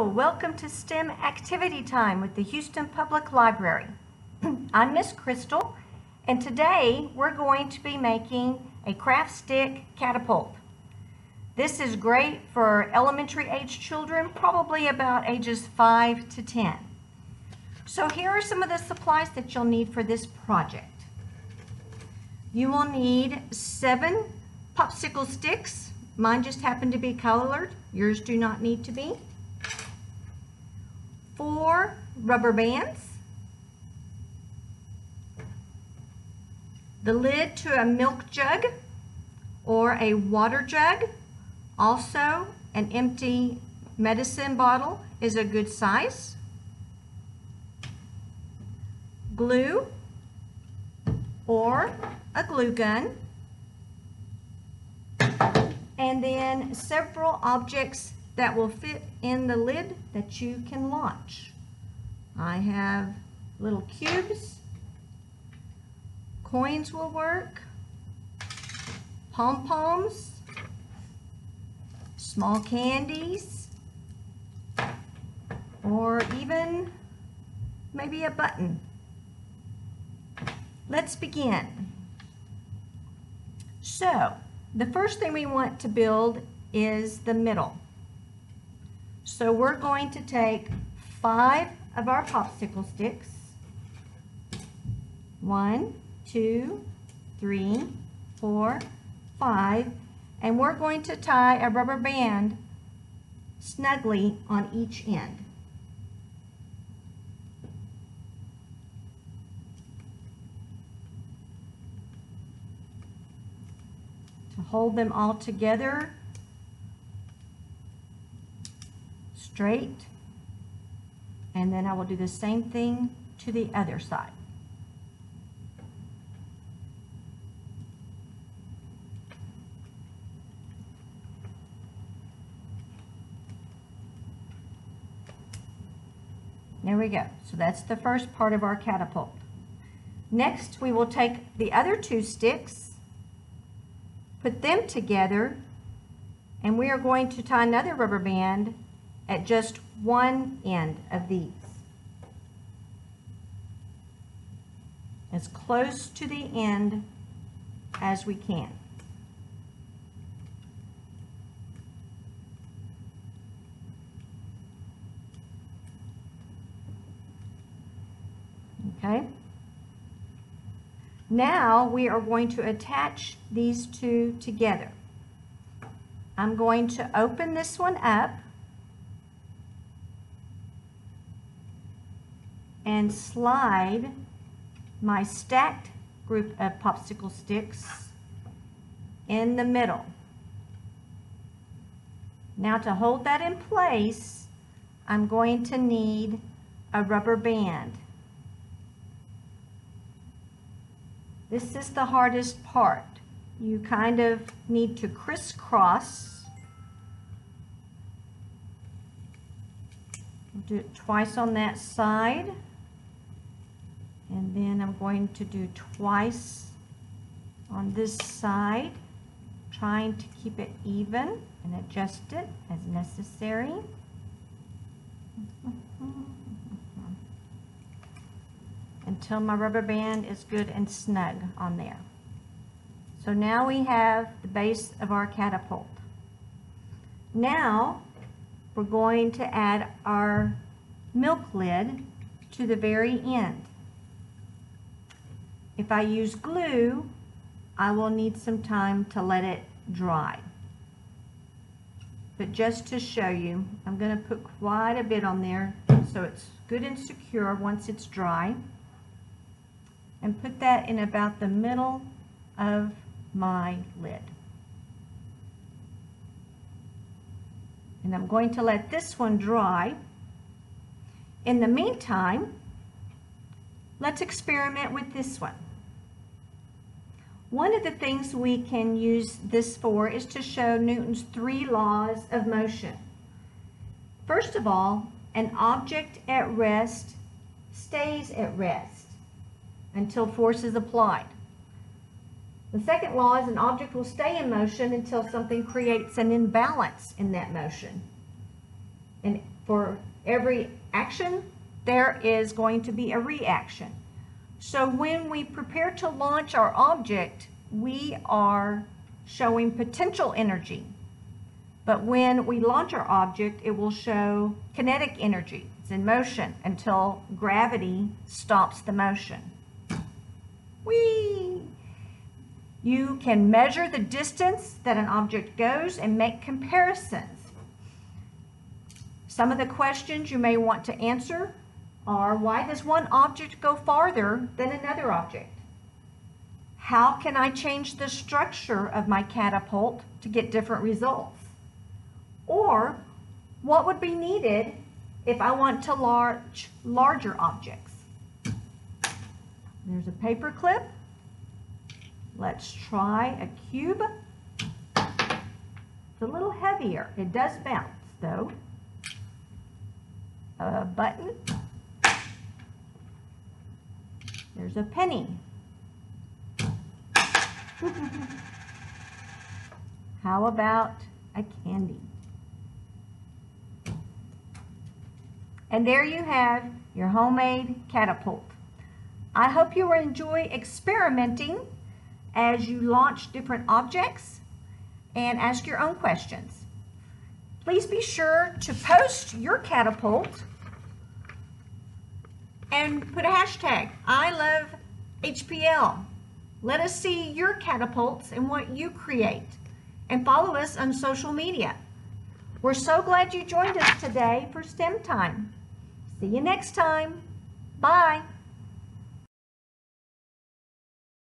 Hello, welcome to STEM Activity Time with the Houston Public Library. I'm Miss Crystal, and today we're going to be making a craft stick catapult. This is great for elementary age children, probably about ages 5 to 10. So here are some of the supplies that you'll need for this project. You will need 7 popsicle sticks. Mine just happen to be colored. Yours do not need to be. 4 rubber bands, the lid to a milk jug or a water jug, also an empty medicine bottle is a good size, glue or a glue gun, and then several objects that will fit in the lid that you can launch. I have little cubes, coins will work, pom-poms, small candies, or even maybe a button. Let's begin. So, the first thing we want to build is the middle. So we're going to take 5 of our popsicle sticks. 1, 2, 3, 4, 5. And we're going to tie a rubber band snugly on each end. To hold them all together. Straight, and then I will do the same thing to the other side. There we go. So that's the first part of our catapult. Next, we will take the other 2 sticks, put them together, and we are going to tie another rubber band at just one end of these, as close to the end as we can. Okay. Now we are going to attach these 2 together. I'm going to open this one up and slide my stacked group of popsicle sticks in the middle. Now to hold that in place, I'm going to need a rubber band. This is the hardest part. You kind of need to crisscross. Do it twice on that side. And then I'm going to do twice on this side, trying to keep it even and adjust it as necessary. Until my rubber band is good and snug on there. So now we have the base of our catapult. Now we're going to add our milk lid to the very end. If I use glue, I will need some time to let it dry. But just to show you, I'm going to put quite a bit on there so it's good and secure once it's dry. And put that in about the middle of my lid. And I'm going to let this one dry. In the meantime, let's experiment with this one. One of the things we can use this for is to show Newton's 3 laws of motion. First of all, an object at rest stays at rest until force is applied. The second law is an object will stay in motion until something creates an imbalance in that motion. And for every action, there is going to be a reaction. So when we prepare to launch our object, we are showing potential energy. But when we launch our object, it will show kinetic energy. It's in motion until gravity stops the motion. Whee! You can measure the distance that an object goes and make comparisons. Some of the questions you may want to answer are, why does one object go farther than another object? How can I change the structure of my catapult to get different results? Or, what would be needed if I want to launch larger objects? There's a paper clip. Let's try a cube. It's a little heavier. It does bounce, though. A button. There's a penny. How about a candy? And there you have your homemade catapult. I hope you will enjoy experimenting as you launch different objects and ask your own questions. Please be sure to post your catapult and put a hashtag, #ILoveHPL. Let us see your catapults and what you create, and follow us on social media. We're so glad you joined us today for STEM Time. See you next time. Bye.